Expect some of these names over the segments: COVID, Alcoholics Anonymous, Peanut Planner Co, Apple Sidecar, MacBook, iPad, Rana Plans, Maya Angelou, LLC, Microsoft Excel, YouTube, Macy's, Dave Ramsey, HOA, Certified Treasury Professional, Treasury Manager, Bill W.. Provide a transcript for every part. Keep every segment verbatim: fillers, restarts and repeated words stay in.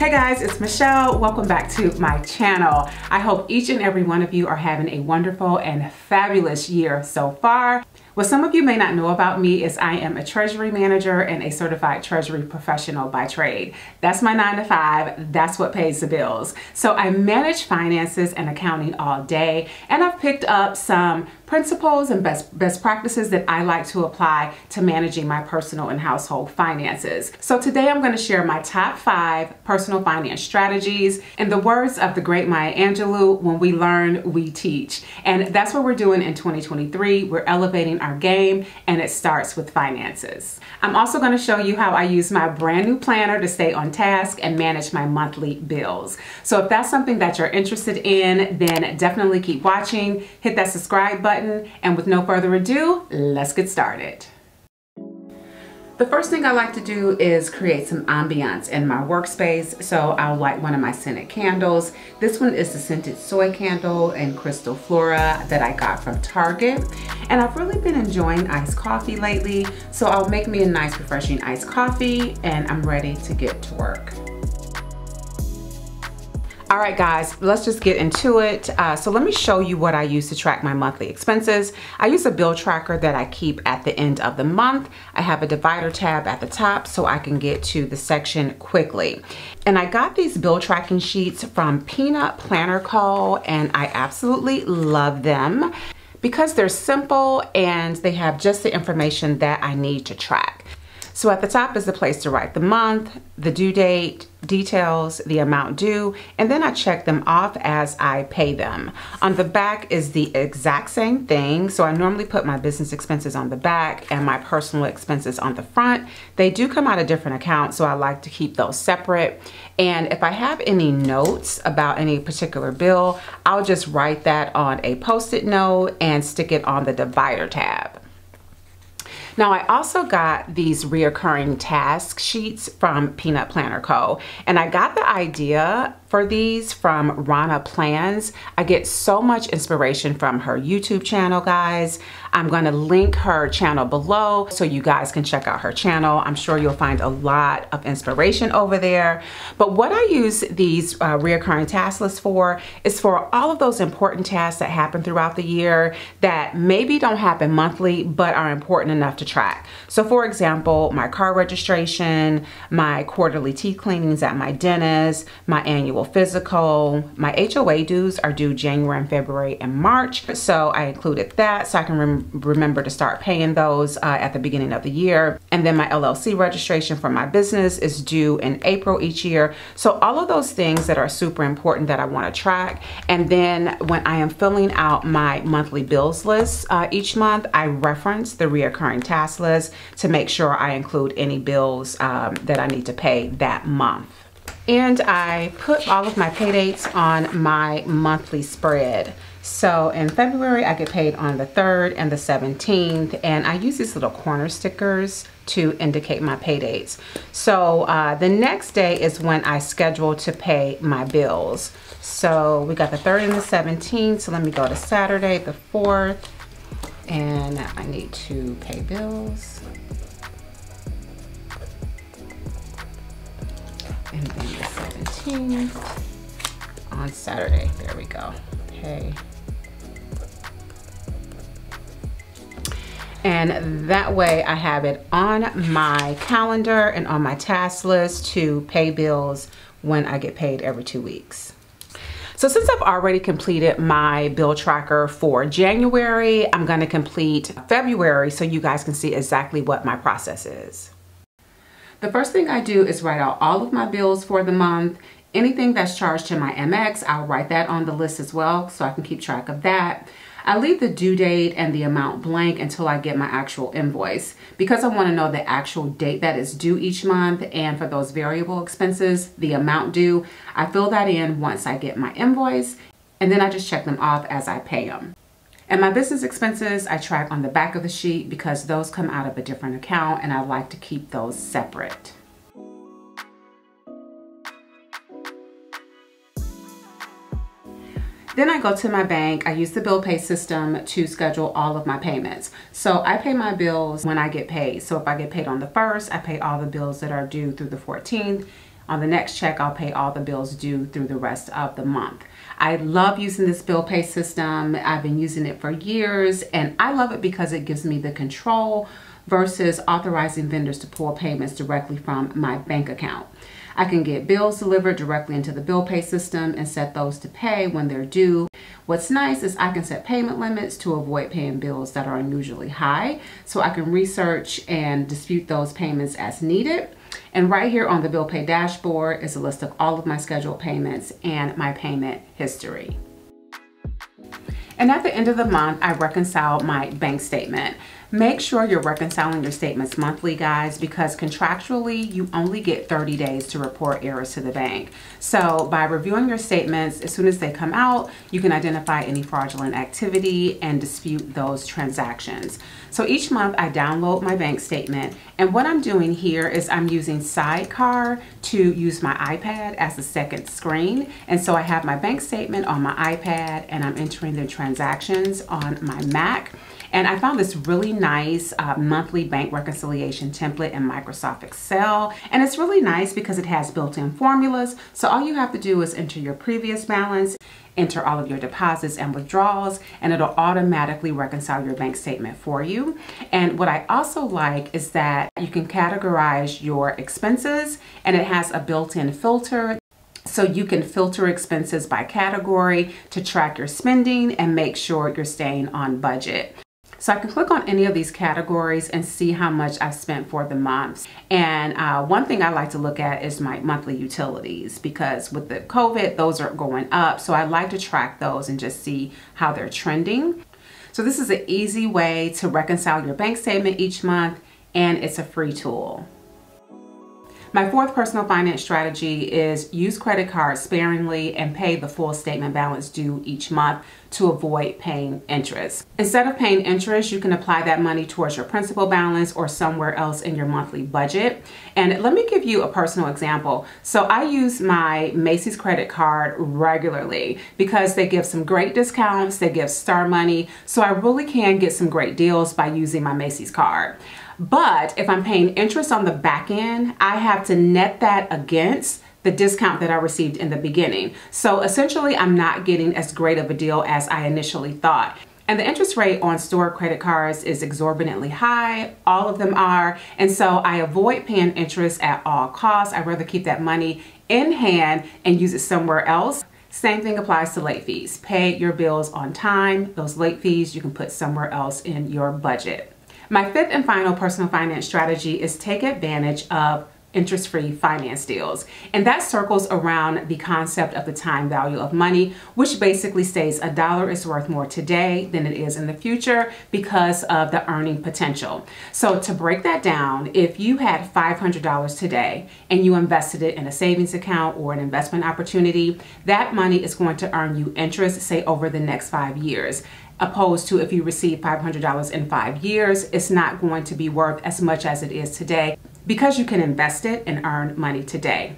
Hey guys, it's Michelle. Welcome back to my channel. I hope each and every one of you are having a wonderful and fabulous year so far. What some of you may not know about me is I am a treasury manager and a certified treasury professional by trade. That's my nine to five. That's what pays the bills. So I manage finances and accounting all day, and I've picked up some principles and best, best practices that I like to apply to managing my personal and household finances. So today I'm going to share my top five personal finance strategies. In the words of the great Maya Angelou, when we learn, we teach. And that's what we're doing in twenty twenty-three. We're elevating our game, and it starts with finances. I'm also going to show you how I use my brand new planner to stay on task and manage my monthly bills. So if that's something that you're interested in, then definitely keep watching, hit that subscribe button, and with no further ado, let's get started. The first thing I like to do is create some ambiance in my workspace, so I'll light one of my scented candles. This one is the scented soy candle and crystal flora that I got from Target. And I've really been enjoying iced coffee lately, so I'll make me a nice refreshing iced coffee, and I'm ready to get to work. All right guys, let's just get into it. Uh, so let me show you what I use to track my monthly expenses. I use a bill tracker that I keep at the end of the month. I have a divider tab at the top so I can get to the section quickly. And I got these bill tracking sheets from Peanut Planner Co, and I absolutely love them because they're simple and they have just the information that I need to track. So at the top is the place to write the month, the due date, details, the amount due, and then I check them off as I pay them. On the back is the exact same thing. So I normally put my business expenses on the back and my personal expenses on the front. They do come out of different accounts, so I like to keep those separate. And if I have any notes about any particular bill, I'll just write that on a post-it note and stick it on the divider tab. Now, I also got these reoccurring task sheets from Peanut Planner Co. And I got the idea for these from Rana Plans. I get so much inspiration from her YouTube channel, guys. I'm gonna link her channel below so you guys can check out her channel. I'm sure you'll find a lot of inspiration over there. But what I use these uh, reoccurring task lists for is for all of those important tasks that happen throughout the year that maybe don't happen monthly, but are important enough to track. So for example, my car registration, my quarterly teeth cleanings at my dentist, my annual physical. My H O A dues are due January and February and March, so I included that so I can rem remember to start paying those uh, at the beginning of the year. And then my L L C registration for my business is due in April each year. So all of those things that are super important that I want to track. And then when I am filling out my monthly bills list uh, each month, I reference the reoccurring task list to make sure I include any bills um, that I need to pay that month. And I put all of my pay dates on my monthly spread. So in February, I get paid on the third and the seventeenth, and I use these little corner stickers to indicate my pay dates. So uh, the next day is when I schedule to pay my bills. So we got the third and the seventeenth, so let me go to Saturday the fourth, and I need to pay bills. And then the seventeenth on Saturday. There we go. Okay. And that way I have it on my calendar and on my task list to pay bills when I get paid every two weeks. So since I've already completed my bill tracker for January, I'm going to complete February so you guys can see exactly what my process is. The first thing I do is write out all of my bills for the month. Anything that's charged to my M X, I'll write that on the list as well so I can keep track of that. I leave the due date and the amount blank until I get my actual invoice because I want to know the actual date that is due each month, and for those variable expenses, the amount due, I fill that in once I get my invoice, and then I just check them off as I pay them. And my business expenses, I track on the back of the sheet because those come out of a different account and I like to keep those separate. Then I go to my bank. I use the bill pay system to schedule all of my payments. So I pay my bills when I get paid. So if I get paid on the first, I pay all the bills that are due through the fourteenth. On the next check, I'll pay all the bills due through the rest of the month. I love using this bill pay system. I've been using it for years, and I love it because it gives me the control versus authorizing vendors to pull payments directly from my bank account. I can get bills delivered directly into the bill pay system and set those to pay when they're due. What's nice is I can set payment limits to avoid paying bills that are unusually high, so I can research and dispute those payments as needed. And right here on the bill pay dashboard is a list of all of my scheduled payments and my payment history. And at the end of the month, I reconcile my bank statement. Make sure you're reconciling your statements monthly, guys, because contractually, you only get thirty days to report errors to the bank. So by reviewing your statements, as soon as they come out, you can identify any fraudulent activity and dispute those transactions. So each month, I download my bank statement. And what I'm doing here is I'm using Sidecar to use my iPad as the second screen. And so I have my bank statement on my iPad, and I'm entering the transactions on my Mac. And I found this really nice uh, monthly bank reconciliation template in Microsoft Excel. And it's really nice because it has built-in formulas. So all you have to do is enter your previous balance, enter all of your deposits and withdrawals, and it'll automatically reconcile your bank statement for you. And what I also like is that you can categorize your expenses, and it has a built-in filter. So you can filter expenses by category to track your spending and make sure you're staying on budget. So I can click on any of these categories and see how much I've spent for the month. And uh, one thing I like to look at is my monthly utilities, because with the COVID, those are going up. So I like to track those and just see how they're trending. So this is an easy way to reconcile your bank statement each month, and it's a free tool. My fourth personal finance strategy is use credit cards sparingly and pay the full statement balance due each month to avoid paying interest. Instead of paying interest, you can apply that money towards your principal balance or somewhere else in your monthly budget. And let me give you a personal example. So I use my Macy's credit card regularly because they give some great discounts, they give star money, so I really can get some great deals by using my Macy's card. But if I'm paying interest on the back end, I have to net that against the discount that I received in the beginning. So essentially, I'm not getting as great of a deal as I initially thought. And the interest rate on store credit cards is exorbitantly high. All of them are. And so I avoid paying interest at all costs. I'd rather keep that money in hand and use it somewhere else. Same thing applies to late fees. Pay your bills on time. Those late fees you can put somewhere else in your budget. My fifth and final personal finance strategy is take advantage of interest-free finance deals. And that circles around the concept of the time value of money, which basically states a dollar is worth more today than it is in the future because of the earning potential. So to break that down, if you had five hundred dollars today and you invested it in a savings account or an investment opportunity, that money is going to earn you interest, say, over the next five years. Opposed to if you receive five hundred dollars in five years, it's not going to be worth as much as it is today because you can invest it and earn money today.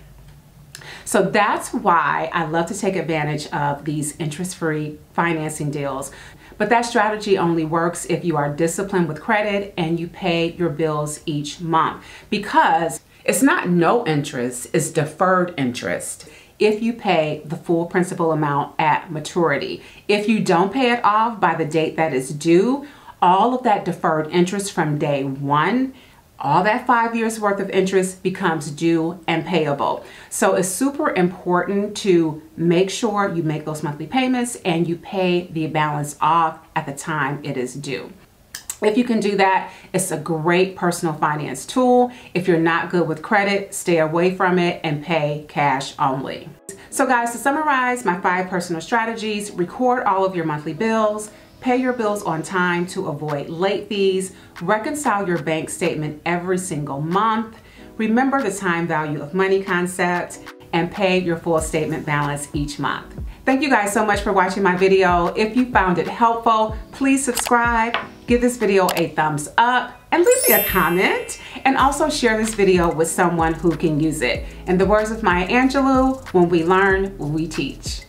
So that's why I love to take advantage of these interest-free financing deals. But that strategy only works if you are disciplined with credit and you pay your bills each month, because it's not no interest, it's deferred interest. If you pay the full principal amount at maturity. If you don't pay it off by the date that is due, all of that deferred interest from day one, all that five years worth of interest becomes due and payable. So it's super important to make sure you make those monthly payments and you pay the balance off at the time it is due. If you can do that, it's a great personal finance tool. If you're not good with credit, stay away from it and pay cash only. So guys, to summarize my five personal strategies, record all of your monthly bills, pay your bills on time to avoid late fees, reconcile your bank statement every single month, remember the time value of money concept, and pay your full statement balance each month. Thank you guys so much for watching my video. If you found it helpful, please subscribe, give this video a thumbs up, and leave me a comment. And also share this video with someone who can use it. In the words of Maya Angelou, when we learn, we teach.